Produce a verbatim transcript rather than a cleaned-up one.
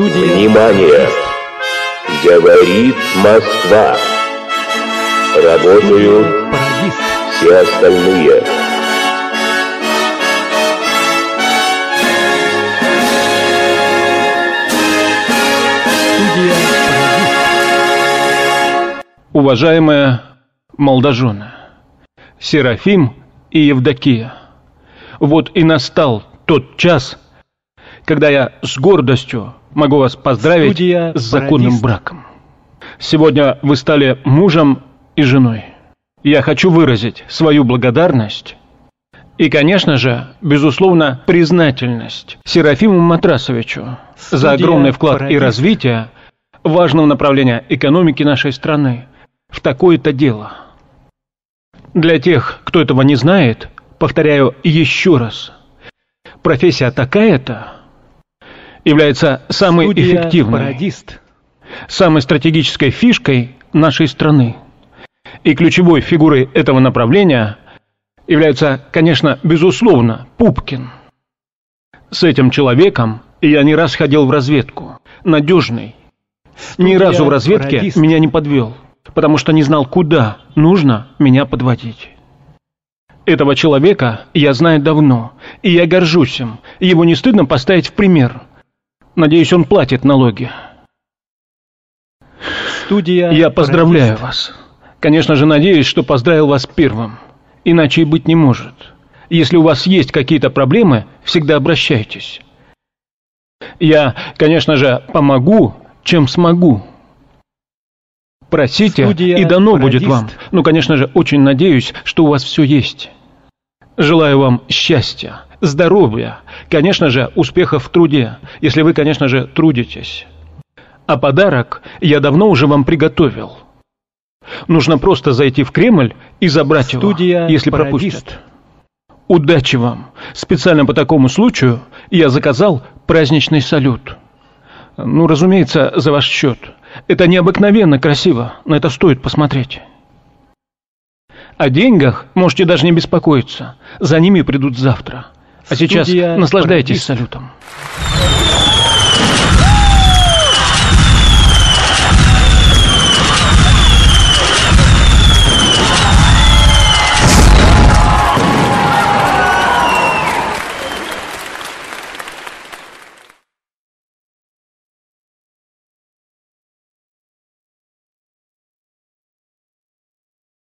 Студия... Внимание! Говорит Москва. Работают все остальные. Уважаемые молодожены, Серафим и Евдокия, вот и настал тот час, когда я с гордостью могу вас поздравить Студия с законным Пародист. браком. Сегодня вы стали мужем и женой. Я хочу выразить свою благодарность и, конечно же, безусловно, признательность Серафиму Матрасовичу Студия за огромный вклад Пародист. и развитие важного направления экономики нашей страны в такое-то дело. Для тех, кто этого не знает, повторяю еще раз, профессия такая-то является самой Студия эффективной, Пародист. самой стратегической фишкой нашей страны. И ключевой фигурой этого направления является, конечно, безусловно, Пупкин. С этим человеком я не раз ходил в разведку. Надежный. Студия Ни разу в разведке Пародист. меня не подвел, потому что не знал, куда нужно меня подводить. Этого человека я знаю давно, и я горжусь им. Его не стыдно поставить в пример. Надеюсь, он платит налоги. Студия Я поздравляю Пародист. вас. Конечно же, надеюсь, что поздравил вас первым. Иначе и быть не может. Если у вас есть какие-то проблемы, всегда обращайтесь. Я, конечно же, помогу, чем смогу. Просите, Студия и дано Пародист. будет вам. Ну, конечно же, очень надеюсь, что у вас все есть. Желаю вам счастья, здоровья, конечно же, успехов в труде, если вы, конечно же, трудитесь. А подарок я давно уже вам приготовил. Нужно просто зайти в Кремль и забрать Студия его, если Пародист. пропустят. Удачи вам! Специально по такому случаю я заказал праздничный салют. Ну, разумеется, за ваш счет. Это необыкновенно красиво, на это стоит посмотреть. О деньгах можете даже не беспокоиться, за ними придут завтра. А Студия сейчас наслаждайтесь Пародист. салютом.